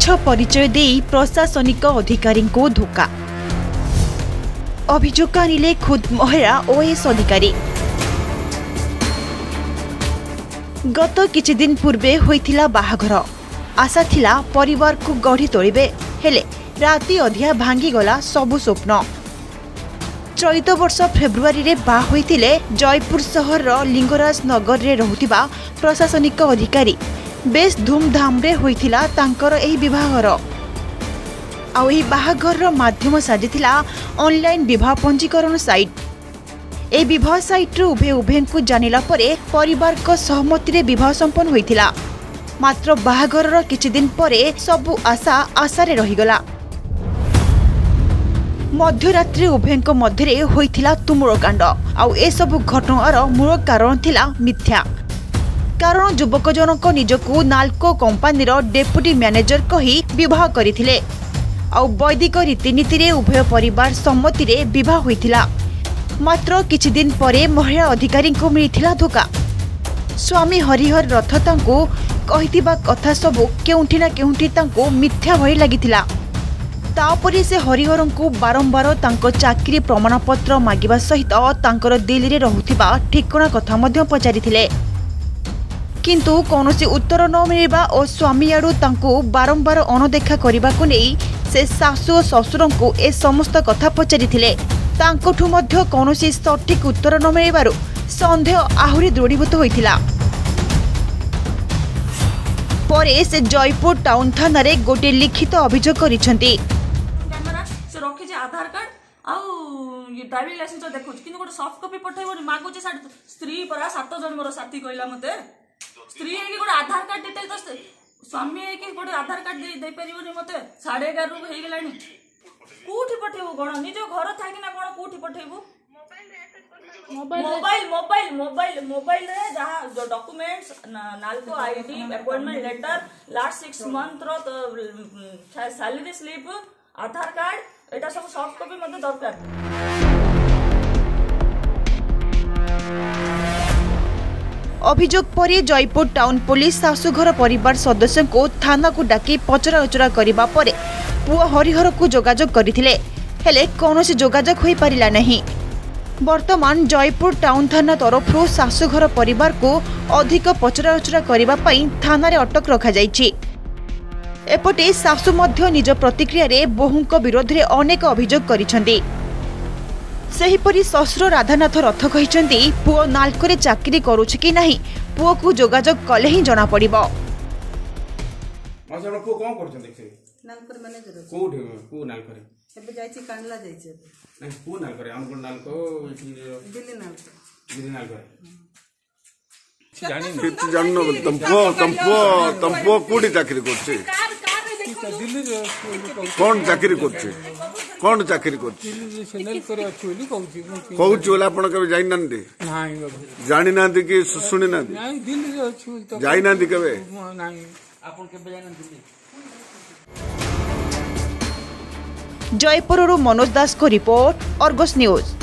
मिछ परिचय दे प्रशासनिक अधिकारी को धोखा अभियोग आनिले खुद महिला ओएस अधिकारी। गत किछि दिन पूर्वे होइथिला बाहाघर। आशा थिला परिवार को गढ़ी तोड़े हेले राति अधिया भांगी गला सबु स्वप्न। चलित वर्ष फेब्रुआरी रे बा होइथिले जयपुर शहर रो लिंगराज नगर रे रहुथिबा प्रशासनिक अधिकारी। बेस धूमधाम रे होइथिला तांकर एही विवाहर। आउ एही बाहाघर रो माध्यम साजिथिला ऑनलाइन विवाह पंजीकरण साइट। ए विवाह सैट्रु उभे उभे को जानिला परे परिवार को सहमति रे विवाह संपन्न होइथिला। मात्र बाहाघरर किछि दिन परे सबु आशा आशारे रहीगला। मध्यरात्रि उभे को मध्यरे होइथिला तुमुर कांड। आउ ए सबु घटनार मूल कारण थिला मिथ्या। कारण युवक जनक निजकु नाल्को कंपनीर डेप्युटी मैनेजर कही विवाह करिथिले। आउ वैदिक रीतिनीति रे उभय परिवार सम्मति रे विवाह होइथिला। मात्र किछि दिन परे महिला अधिकारी को मिलिथिला धोका। स्वामी हरिहर रथ तांको कहिथिबा कथा सबु केउठी ना केउठी तांको मिथ्या भई लागिथिला। तापरे से हरिहर को बारंबार तांको चाकरी प्रमाणपत्र मागिबा सहित तांकर दिल्ली रे रहुथिबा ठिकना कथा मध्य पचारिथिले। किंतु कोनोसी उत्तर न मिलिबा ओ स्वामी आडू तांको बारंबार अनदेखा करिबा को नै से सासु और ससुर को ए समस्त कथा पचारिथिले। तांकोठु मध्य कोनोसी सठिक उत्तर न मिलबारु संदेह आहुरी दृढ़ीभूत होइथिला। परे से जयपुर टाउन थाना रे गोटे लिखित अभियोग करिसंती। कैमरा से रखे जे आधार कार्ड आउ ड्राइविंग लाइसेंस देखो किनु गोटे सॉफ्ट कॉपी पठाइबो मागो जे स्त्री परा सात जन मोर साथी कहला मते स्त्री के गोटे आधार कार्ड डिटेल तो स्वामी के गोटे आधार कार्ड दे परिबो नि मते 11:30 रु हे गेलानी कोठी पठेबो गण निजो घर थाकी ना गण कोठी पठेबो मोबाइल मोबाइल मोबाइल मोबाइल रे जहां जो documents NALCO ID appointment letter last 6 month रो सैलरी स्लिप आधार कार्ड एटा सब सॉफ्ट कॉपी मते दरकार। अभियोग परे जयपुर टाउन पुलिस सासुघर परिवार सदस्यों को थाना को डाकी पचरा उचरा करबा परे पुआ हरिहर को जोगाजोग करथिले हेले कोनोसी जोगाजोग होई पारिला नहीं। वर्तमान जयपुर टाउन थाना तरफ सासुघर परिवार को अधिक पचराउचरा करने थाना रे अटक रखा जायछि। एपटे सासु मध्य निज प्रतिक्रिया रे बहुंक विरोध रे अनेक अभियोग करिसंती। सेहिपरि ससुर राधानाथ रथ कहिसंती पुओ नालको रे चाकरी करूछ कि नाही पुओ को जोगाजोग कले ही जना पड़िबो। मासर पुओ कोन करछन देखै नालको रे मैनेजर कोठे को नालको रे एबे जायछि कांडला जायछि नहीं को नालको रे हमको नालको दिल्ली नालको जानि नहीं जाननो तंपो कोडी चाकरी करछे दिल्ली कोन चाकरी करछे चैनल करे एक्चुअली कहउछो आपण कबे जानि नांदे नाही जानि नांदे कि सुनि नांदे नाही दिल्ली रे अछि त जानि नांदे कबे नाही आपण कबे जानि नांदे। जयपुर मनोज दास को रिपोर्ट, आर्गस न्यूज।